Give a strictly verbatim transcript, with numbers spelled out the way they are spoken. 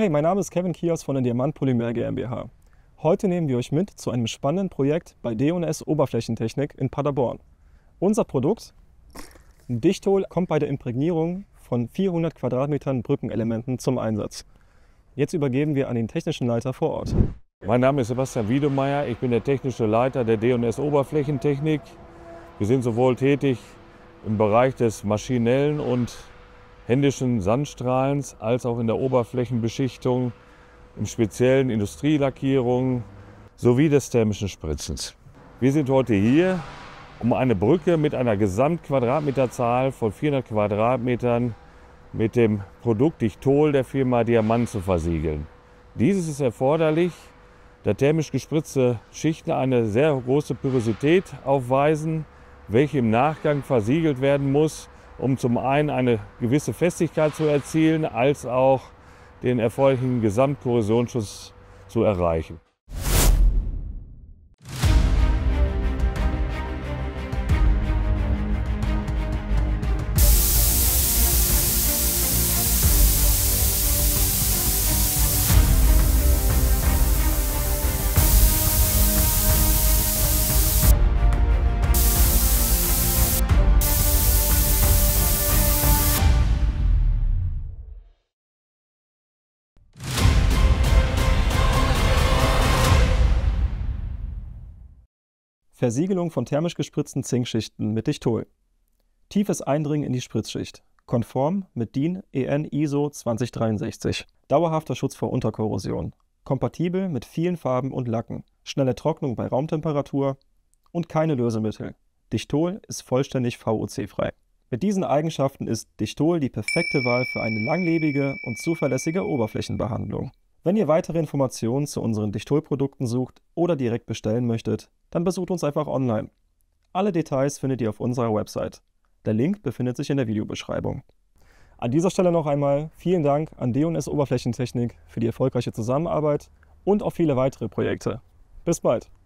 Hey, mein Name ist Kevin Kiers von der Diamant Polymer GmbH. Heute nehmen wir euch mit zu einem spannenden Projekt bei D und S Oberflächentechnik in Paderborn. Unser Produkt Dichtol kommt bei der Imprägnierung von vierhundert Quadratmetern Brückenelementen zum Einsatz. Jetzt übergeben wir an den technischen Leiter vor Ort. Mein Name ist Sebastian Wiedemeier, ich bin der technische Leiter der D und S Oberflächentechnik. Wir sind sowohl tätig im Bereich des maschinellen und händischen Sandstrahlens als auch in der Oberflächenbeschichtung, im speziellen Industrielackierungen sowie des thermischen Spritzens. Wir sind heute hier, um eine Brücke mit einer Gesamtquadratmeterzahl von vierhundert Quadratmetern mit dem Produkt Dichtol der Firma Diamant zu versiegeln. Dieses ist erforderlich, da thermisch gespritzte Schichten eine sehr große Porosität aufweisen, welche im Nachgang versiegelt werden muss, um zum einen eine gewisse Festigkeit zu erzielen, als auch den erforderlichen Gesamtkorrosionsschutz zu erreichen. Versiegelung von thermisch gespritzten Zinkschichten mit Dichtol. Tiefes Eindringen in die Spritzschicht. Konform mit D I N E N I S O zwanzig dreiundsechzig. Dauerhafter Schutz vor Unterkorrosion. Kompatibel mit vielen Farben und Lacken. Schnelle Trocknung bei Raumtemperatur und keine Lösemittel. Dichtol ist vollständig V O C-frei. Mit diesen Eigenschaften ist Dichtol die perfekte Wahl für eine langlebige und zuverlässige Oberflächenbehandlung. Wenn ihr weitere Informationen zu unseren Dichtol-Produkten sucht oder direkt bestellen möchtet, dann besucht uns einfach online. Alle Details findet ihr auf unserer Website. Der Link befindet sich in der Videobeschreibung. An dieser Stelle noch einmal vielen Dank an D und S Oberflächentechnik für die erfolgreiche Zusammenarbeit und auf viele weitere Projekte. Bis bald!